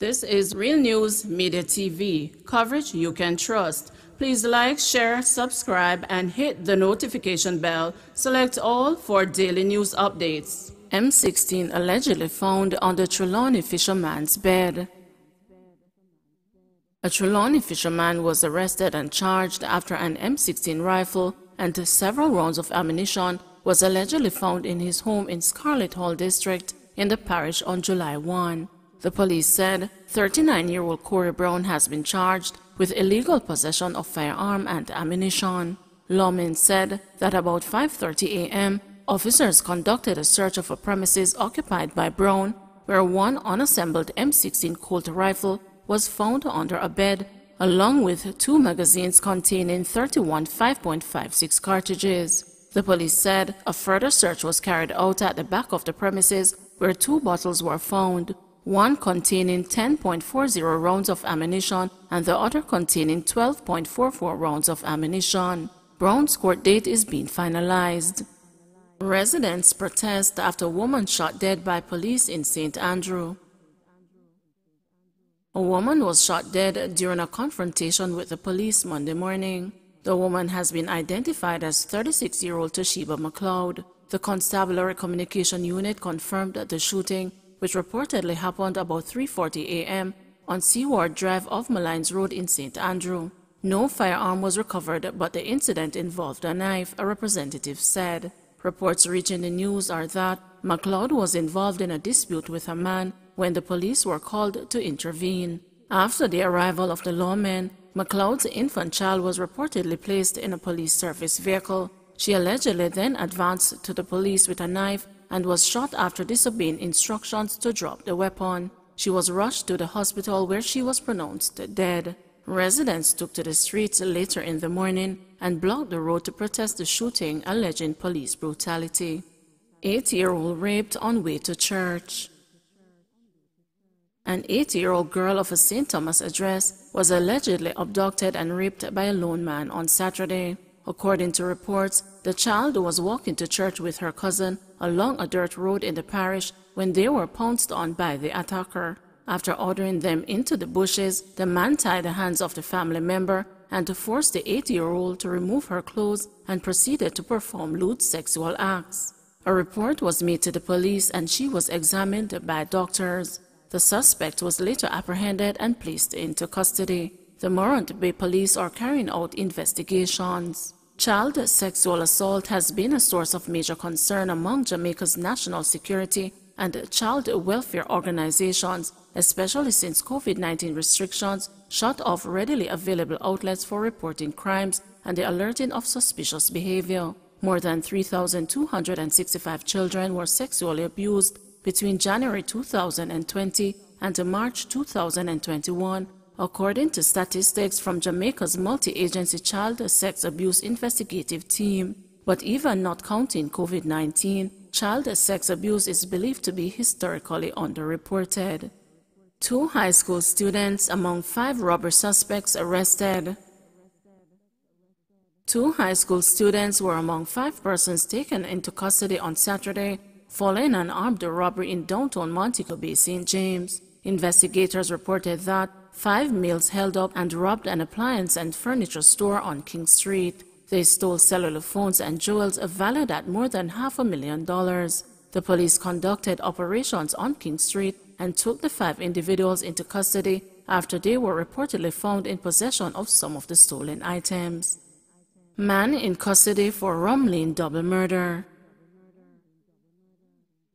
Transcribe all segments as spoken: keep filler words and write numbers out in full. This is Real News Media T V, coverage you can trust. Please like, share, subscribe, and hit the notification bell. Select all for daily news updates. M sixteen allegedly found on the Trelawney fisherman's bed. A Trelawney fisherman was arrested and charged after an M sixteen rifle and several rounds of ammunition was allegedly found in his home in Scarlett Hall District in the parish on July first. The police said thirty-nine-year-old Corey Brown has been charged with illegal possession of firearm and ammunition. Lawmen said that about five thirty a m, officers conducted a search of a premises occupied by Brown, where one unassembled M sixteen Colt rifle was found under a bed, along with two magazines containing thirty-one five point five six cartridges. The police said a further search was carried out at the back of the premises, where two bottles were found, one containing ten point four zero rounds of ammunition and the other containing twelve point four four rounds of ammunition. Brown's court date is being finalized. Residents protest after woman shot dead by police in Saint Andrew. A woman was shot dead during a confrontation with the police Monday morning. The woman has been identified as thirty-six-year-old Toshiba McCloud. The Constabulary Communication Unit confirmed that the shooting, which reportedly happened about three forty a m on Seaward Drive off Malines Road in Saint Andrew. No firearm was recovered, but the incident involved a knife, a representative said. Reports reaching the news are that McCloud was involved in a dispute with a man when the police were called to intervene. After the arrival of the lawmen, McCloud's infant child was reportedly placed in a police service vehicle. She allegedly then advanced to the police with a knife and was shot after disobeying instructions to drop the weapon. She was rushed to the hospital where she was pronounced dead. Residents took to the streets later in the morning and blocked the road to protest the shooting, alleging police brutality. Eight-year-old raped on way to church. An eight-year-old girl of a Saint Thomas address was allegedly abducted and raped by a lone man on Saturday. According to reports, the child was walking to church with her cousin along a dirt road in the parish when they were pounced on by the attacker. After ordering them into the bushes, the man tied the hands of the family member and forced the eight-year-old to remove her clothes and proceeded to perform lewd sexual acts. A report was made to the police and she was examined by doctors. The suspect was later apprehended and placed into custody. The Morant Bay Police are carrying out investigations. Child sexual assault has been a source of major concern among Jamaica's national security and child welfare organizations, especially since COVID nineteen restrictions shut off readily available outlets for reporting crimes and the alerting of suspicious behavior. More than three thousand two hundred sixty-five children were sexually abused between January two thousand twenty and March two thousand twenty-one, according to statistics from Jamaica's multi-agency child sex abuse investigative team. But even not counting COVID nineteen, child sex abuse is believed to be historically underreported. Two high school students among five robber suspects arrested. Two high school students were among five persons taken into custody on Saturday following an armed robbery in downtown Montego Bay, Saint James. Investigators reported that five males held up and robbed an appliance and furniture store on King Street. They stole cellular phones and jewels valued at more than half a million dollars. The police conducted operations on King Street and took the five individuals into custody after they were reportedly found in possession of some of the stolen items. Man in custody for Rum Lane double murder.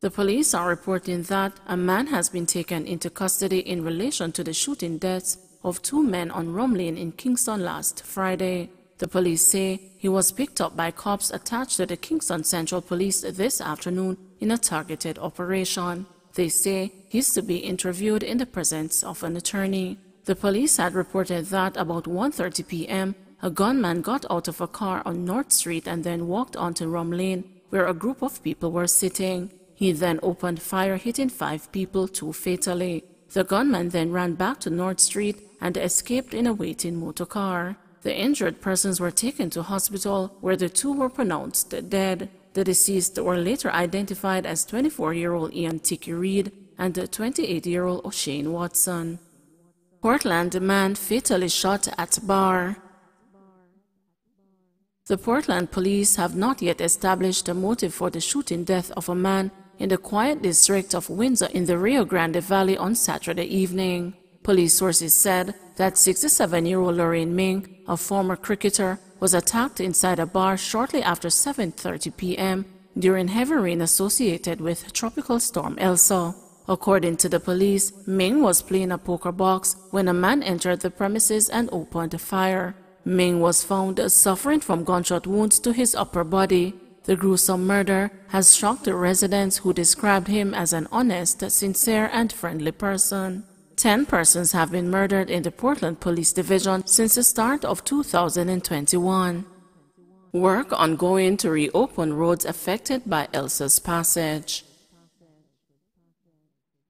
The police are reporting that a man has been taken into custody in relation to the shooting deaths of two men on Rum Lane in Kingston last Friday. The police say he was picked up by cops attached to the Kingston Central Police this afternoon in a targeted operation. They say he's to be interviewed in the presence of an attorney. The police had reported that about one thirty p m, a gunman got out of a car on North Street and then walked onto Rum Lane, where a group of people were sitting. He then opened fire, hitting five people, two fatally. The gunman then ran back to North Street and escaped in a waiting motor car. The injured persons were taken to hospital, where the two were pronounced dead. The deceased were later identified as twenty-four-year-old Ian Tiki Reed and twenty-eight-year-old O'Shane Watson. Portland man fatally shot at bar. The Portland police have not yet established a motive for the shooting death of a man in the quiet district of Windsor in the Rio Grande Valley on Saturday evening. Police sources said that sixty-seven-year-old Lorraine Ming, a former cricketer, was attacked inside a bar shortly after seven thirty p m during heavy rain associated with Tropical Storm Elsa. According to the police, Ming was playing a poker box when a man entered the premises and opened fire. Ming was found suffering from gunshot wounds to his upper body. The gruesome murder has shocked the residents, who described him as an honest, sincere, and friendly person. Ten persons have been murdered in the Portland Police Division since the start of two thousand twenty-one. Work ongoing to reopen roads affected by Elsa's passage.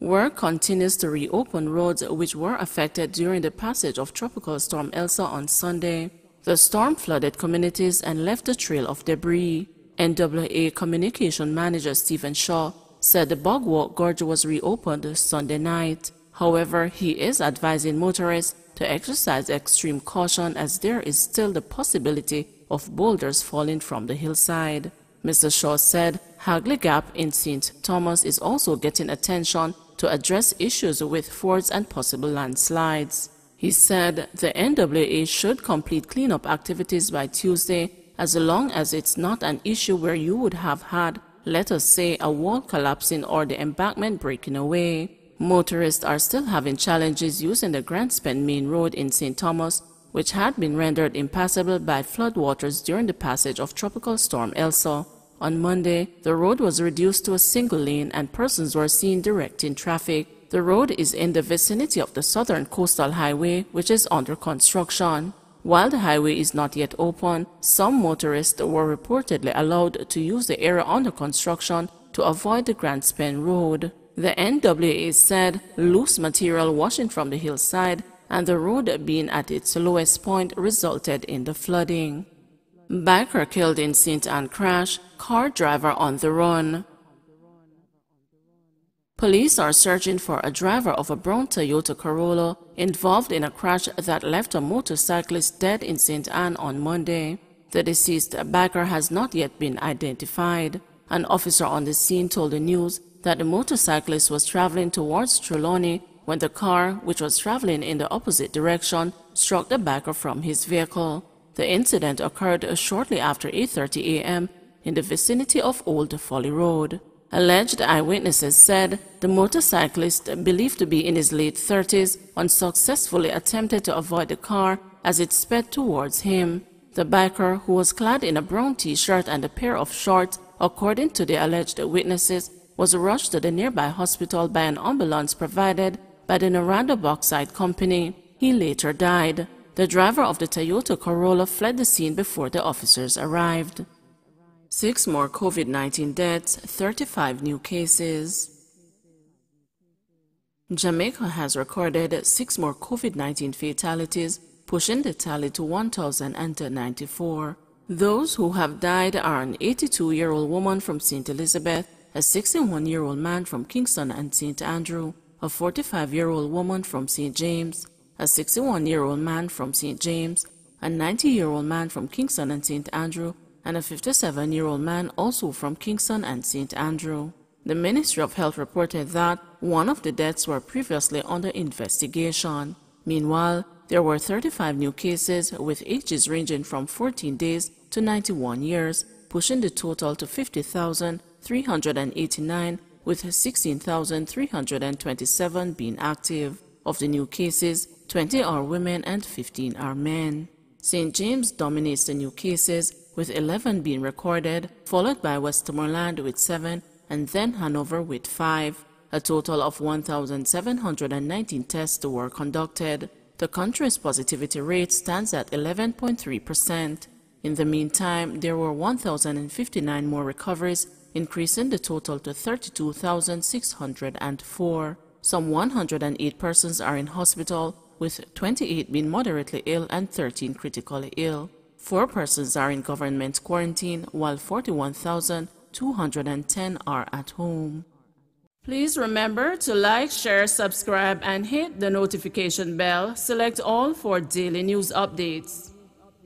Work continues to reopen roads which were affected during the passage of Tropical Storm Elsa on Sunday. The storm flooded communities and left a trail of debris. N W A Communication Manager Stephen Shaw said the Bogwalk Gorge was reopened Sunday night. However, he is advising motorists to exercise extreme caution, as there is still the possibility of boulders falling from the hillside. Mister Shaw said Hagley Gap in Saint Thomas is also getting attention to address issues with fords and possible landslides. He said the N W A should complete cleanup activities by Tuesday, as long as it's not an issue where you would have had, let us say, a wall collapsing or the embankment breaking away. Motorists are still having challenges using the Grants Pen main road in Saint Thomas, which had been rendered impassable by floodwaters during the passage of Tropical Storm Elsa. On Monday, the road was reduced to a single lane and persons were seen directing traffic. The road is in the vicinity of the Southern Coastal Highway, which is under construction. While the highway is not yet open, some motorists were reportedly allowed to use the area under construction to avoid the Grants Pen road. The N W A said loose material washing from the hillside and the road being at its lowest point resulted in the flooding. Biker killed in Saint Anne crash, car driver on the run. Police are searching for a driver of a brown Toyota Corolla involved in a crash that left a motorcyclist dead in Saint Anne on Monday. The deceased biker has not yet been identified. An officer on the scene told the news that the motorcyclist was traveling towards Trelawney when the car, which was traveling in the opposite direction, struck the biker from his vehicle. The incident occurred shortly after eight thirty a m in the vicinity of Old Folly Road. Alleged eyewitnesses said the motorcyclist, believed to be in his late thirties, unsuccessfully attempted to avoid the car as it sped towards him. The biker, who was clad in a brown t-shirt and a pair of shorts, according to the alleged witnesses, was rushed to the nearby hospital by an ambulance provided by the Noranda Bauxite Company. He later died. The driver of the Toyota Corolla fled the scene before the officers arrived. Six more COVID nineteen deaths, thirty-five new cases. Jamaica has recorded six more COVID nineteen fatalities, pushing the tally to one thousand ninety-four. Those who have died are an eighty-two-year-old woman from Saint Elizabeth, a sixty-one-year-old man from Kingston and Saint Andrew, a forty-five-year-old woman from Saint James, a sixty-one-year-old man from Saint James, a ninety-year-old man from Kingston and Saint Andrew, and a fifty-seven-year-old man also from Kingston and Saint Andrew. The Ministry of Health reported that one of the deaths were previously under investigation. Meanwhile, there were thirty-five new cases, with ages ranging from fourteen days to ninety-one years, pushing the total to fifty thousand three hundred eighty-nine, with sixteen thousand three hundred twenty-seven being active. Of the new cases, twenty are women and fifteen are men. Saint James dominates the new cases, with eleven being recorded, followed by Westmoreland with seven and then Hanover with five. A total of one thousand seven hundred nineteen tests were conducted. The country's positivity rate stands at eleven point three percent. In the meantime, there were one thousand fifty-nine more recoveries, increasing the total to thirty-two thousand six hundred four. Some one hundred eight persons are in hospital, with twenty-eight being moderately ill and thirteen critically ill. Four persons are in government quarantine, while forty-one thousand two hundred ten are at home. Please remember to like, share, subscribe, and hit the notification bell. Select all for daily news updates.